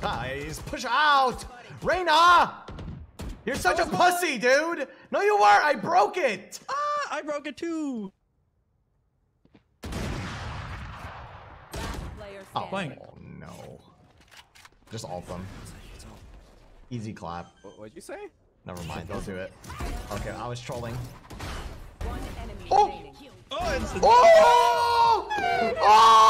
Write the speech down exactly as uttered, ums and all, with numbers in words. Guys, push out! Reyna! You're such a pussy, dude! No, you weren't! I broke it! Ah, I broke it too! Oh, oh no. Just ult them. Easy clap. What, what'd you say? Never mind, they'll do it. Okay, I was trolling. One enemy oh! Oh! It's oh! Oh!